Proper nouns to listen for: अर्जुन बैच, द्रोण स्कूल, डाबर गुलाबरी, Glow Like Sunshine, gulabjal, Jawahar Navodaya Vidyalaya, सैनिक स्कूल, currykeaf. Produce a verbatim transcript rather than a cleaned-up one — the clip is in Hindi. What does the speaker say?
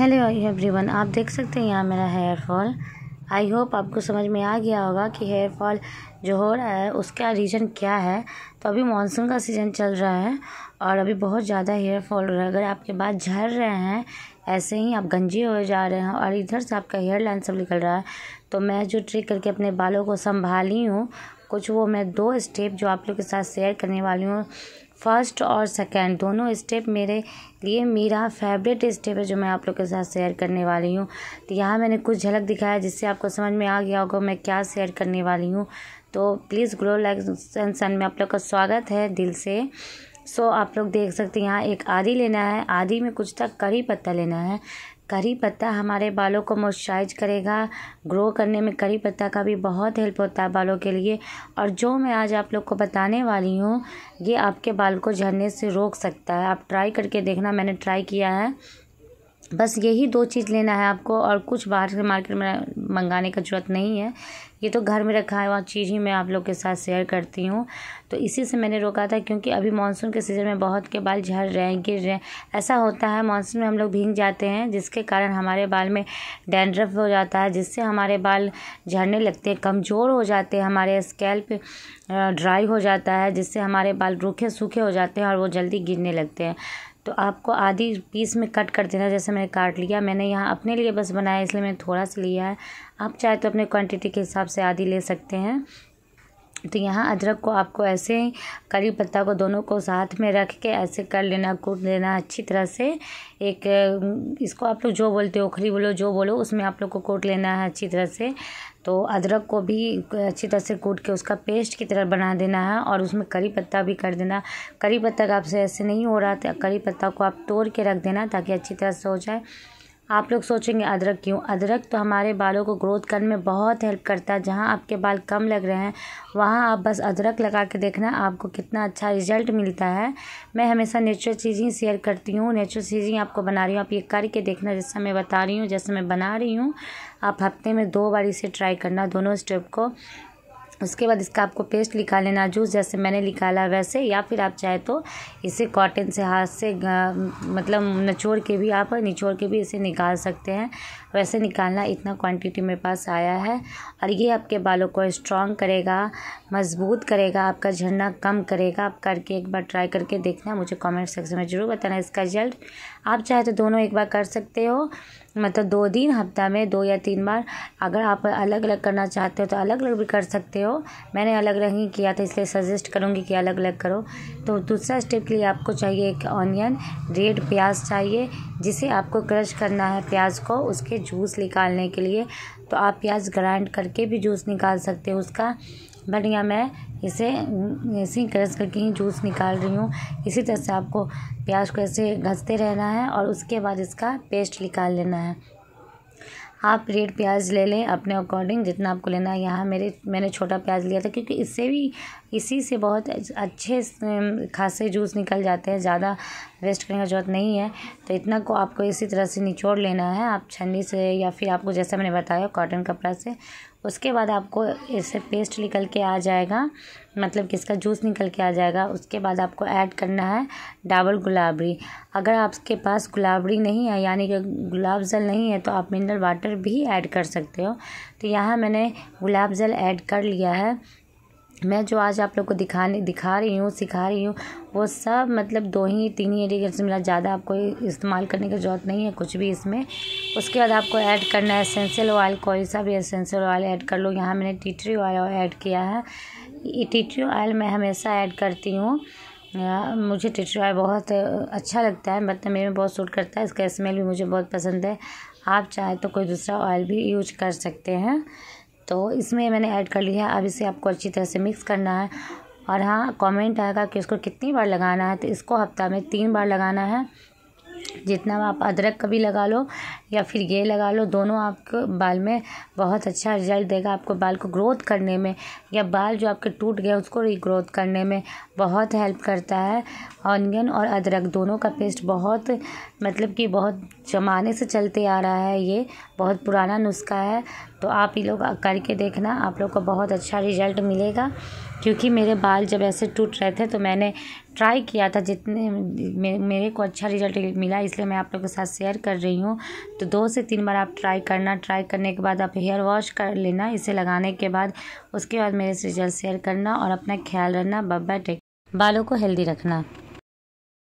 हेलो एवरीवन, आप देख सकते हैं यहाँ मेरा हेयर फॉल। आई होप आपको समझ में आ गया होगा कि हेयर फॉल जो हो रहा है उसका रीज़न क्या है। तो अभी मॉनसून का सीज़न चल रहा है और अभी बहुत ज़्यादा हेयर फॉल हो रहा है। अगर आपके बाल झड़ रहे हैं, ऐसे ही आप गंजे हो जा रहे हैं और इधर से आपका हेयर लाइन सब निकल रहा है, तो मैं जो ट्रिक करके अपने बालों को संभाली हूँ कुछ, वो मैं दो स्टेप जो आप लोग के साथ शेयर करने वाली हूँ। फर्स्ट और सेकंड दोनों स्टेप मेरे लिए मेरा फेवरेट स्टेप है जो मैं आप लोग के साथ शेयर करने वाली हूँ। तो यहाँ मैंने कुछ झलक दिखाया जिससे आपको समझ में आ गया होगा मैं क्या शेयर करने वाली हूँ। तो प्लीज़ ग्लो लाइक सनशाइन में आप लोग का स्वागत है दिल से। सो so, आप लोग देख सकते हैं यहाँ एक आदी लेना है। आदी में कुछ तक करी पत्ता लेना है। करी पत्ता हमारे बालों को मॉइस्चराइज करेगा, ग्रो करने में करी पत्ता का भी बहुत हेल्प होता है बालों के लिए। और जो मैं आज आप लोग को बताने वाली हूँ ये आपके बाल को झड़ने से रोक सकता है। आप ट्राई करके देखना, मैंने ट्राई किया है। बस यही दो चीज़ लेना है आपको और कुछ बाहर से मार्केट में मंगाने का ज़रूरत नहीं है। ये तो घर में रखा हुआ चीज़ ही मैं आप लोग के साथ शेयर करती हूँ। तो इसी से मैंने रोका था क्योंकि अभी मानसून के सीज़न में बहुत के बाल झड़ रहे हैं, गिर रहे हैं। ऐसा होता है मानसून में हम लोग भीग जाते हैं जिसके कारण हमारे बाल में डैंड्रफ हो जाता है, जिससे हमारे बाल झड़ने लगते हैं, कमज़ोर हो जाते हैं, हमारे स्कैल्प ड्राई हो जाता है, जिससे हमारे बाल रूखे सूखे हो जाते हैं और वो जल्दी गिरने लगते हैं। तो आपको आधी पीस में कट कर देना, जैसे मैंने काट लिया। मैंने यहाँ अपने लिए बस बनाया इसलिए मैंने थोड़ा सा लिया है। आप चाहे तो अपने क्वांटिटी के हिसाब से आधी ले सकते हैं। तो यहाँ अदरक को आपको ऐसे ही करी पत्ता को दोनों को साथ में रख के ऐसे कर लेना, कूट लेना अच्छी तरह से। एक इसको आप लोग जो बोलते हो, ओखली बोलो, जो बोलो, उसमें आप लोग को कूट लेना है अच्छी तरह से। तो अदरक को भी अच्छी तरह से कूट के उसका पेस्ट की तरह बना देना है और उसमें करी पत्ता भी कर देना। करी पत्ता का आपसे ऐसे नहीं हो रहा था, करी पत्ता को आप तोड़ के रख देना ताकि अच्छी तरह से हो जाए। आप लोग सोचेंगे अदरक क्यों? अदरक तो हमारे बालों को ग्रोथ करने में बहुत हेल्प करता है। जहां आपके बाल कम लग रहे हैं वहां आप बस अदरक लगा के देखना, आपको कितना अच्छा रिजल्ट मिलता है। मैं हमेशा नेचुरल चीज़ ही शेयर करती हूँ, नेचुरल चीज़ ही आपको बना रही हूँ। आप ये करके देखना जैसा मैं बता रही हूँ, जैसे मैं बना रही हूँ। आप हफ्ते में दो बार इसे ट्राई करना दोनों स्टेप को। उसके बाद इसका आपको पेस्ट निकाल लेना, जूस जैसे मैंने निकाला वैसे, या फिर आप चाहे तो इसे कॉटन से हाथ से मतलब निचोड़ के भी आप निचोड़ के भी इसे निकाल सकते हैं। वैसे निकालना, इतना क्वांटिटी मेरे पास आया है। और ये आपके बालों को स्ट्रॉन्ग करेगा, मजबूत करेगा, आपका झड़ना कम करेगा। आप करके एक बार ट्राई करके देखना, मुझे कॉमेंट सेक्शन में ज़रूर बताना इसका रिजल्ट। आप चाहे तो दोनों एक बार कर सकते हो, मतलब दो दिन हफ्ता में दो या तीन बार। अगर आप अलग अलग करना चाहते हो तो अलग अलग भी कर सकते हो। मैंने अलग अलग ही किया था इसलिए सजेस्ट करूँगी कि अलग अलग करो। तो दूसरा स्टेप के लिए आपको चाहिए एक ऑनियन, रेड प्याज चाहिए जिसे आपको क्रश करना है प्याज को, उसके जूस निकालने के लिए। तो आप प्याज ग्राइंड करके भी जूस निकाल सकते हो उसका, बट या मैं इसे ऐसे ही क्रश करके ही जूस निकाल रही हूँ। इसी तरह से आपको प्याज को ऐसे घसते रहना है और उसके बाद इसका पेस्ट निकाल लेना है। आप रेड प्याज ले लें अपने अकॉर्डिंग जितना आपको लेना है। यहाँ मेरे मैंने छोटा प्याज लिया था क्योंकि इससे भी इसी से बहुत अच्छे खासे जूस निकल जाते हैं, ज़्यादा वेस्ट करने की ज़रूरत नहीं है। तो इतना को आपको इसी तरह से निचोड़ लेना है आप छन्नी से, या फिर आपको जैसा मैंने बताया कॉटन कपड़ा से। उसके बाद आपको इससे पेस्ट निकल के आ जाएगा, मतलब कि इसका जूस निकल के आ जाएगा। उसके बाद आपको ऐड करना है डाबर गुलाबरी। अगर आपके पास गुलाबरी नहीं है यानी कि गुलाब जल नहीं है तो आप मिनरल वाटर भी ऐड कर सकते हो। तो यहाँ मैंने गुलाब जल ऐड कर लिया है। मैं जो आज आप लोग को दिखाने दिखा रही हूँ, सिखा रही हूँ, वो सब मतलब दो ही तीन ही इंग्रेडिएंट्स मिला, ज़्यादा आपको इस्तेमाल करने की ज़रूरत नहीं है कुछ भी इसमें। उसके बाद आपको ऐड करना है एसेंशियल ऑयल, कोई सा भी एसेंशियल ऑयल ऐड कर लो। यहाँ मैंने टी ट्री ऑयल ऐड किया है। ये टी ट्री ऑयल मैं हमेशा ऐड करती हूँ, मुझे टी ट्री ऑयल बहुत अच्छा लगता है, मतलब मेरे में बहुत सूट करता है, इसका स्मेल भी मुझे बहुत पसंद है। आप चाहे तो कोई दूसरा ऑयल भी यूज कर सकते हैं। तो इसमें मैंने ऐड कर लिया। अब इसे आपको अच्छी तरह से मिक्स करना है। और हाँ, कमेंट आएगा कि इसको कितनी बार लगाना है, तो इसको हफ्ता में तीन बार लगाना है। जितना आप अदरक का भी लगा लो या फिर ये लगा लो, दोनों आपके बाल में बहुत अच्छा रिजल्ट देगा। आपको बाल को ग्रोथ करने में या बाल जो आपके टूट गए उसको रीग्रोथ करने में बहुत हेल्प करता है। ऑनियन और अदरक दोनों का पेस्ट बहुत मतलब कि बहुत जमाने से चलते आ रहा है, ये बहुत पुराना नुस्खा है। तो आप ये लोग करके देखना, आप लोग को बहुत अच्छा रिजल्ट मिलेगा। क्योंकि मेरे बाल जब ऐसे टूट रहे थे तो मैंने ट्राई किया था, जितने मे, मेरे को अच्छा रिजल्ट मिला इसलिए मैं आप लोगों के साथ शेयर कर रही हूँ। तो दो से तीन बार आप ट्राई करना, ट्राई करने के बाद आप हेयर वॉश कर लेना इसे लगाने के बाद, उसके बाद मेरे से रिजल्ट शेयर करना और अपना ख्याल रखना। Bye bye. बालों को हेल्दी रखना।